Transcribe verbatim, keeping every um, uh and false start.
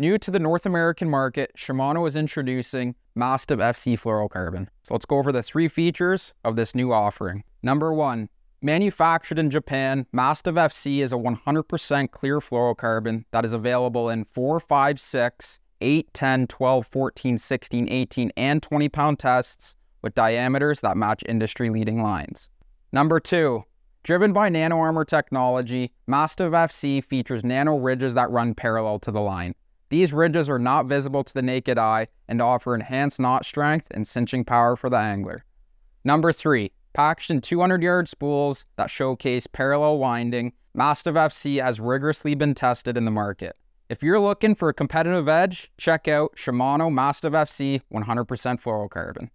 New to the North American market, Shimano is introducing Mastiff F C fluorocarbon. So let's go over the three features of this new offering. Number one, manufactured in Japan, Mastiff F C is a one hundred percent clear fluorocarbon that is available in four, five, six, eight, ten, twelve, fourteen, sixteen, eighteen, and twenty pound tests with diameters that match industry-leading lines. Number two, driven by NanoArmor technology, Mastiff F C features nano ridges that run parallel to the line. These ridges are not visible to the naked eye and offer enhanced knot strength and cinching power for the angler. Number three, packaged in two hundred yard spools that showcase parallel winding, Mastiff F C has rigorously been tested in the market. If you're looking for a competitive edge, check out Shimano Mastiff F C one hundred percent fluorocarbon.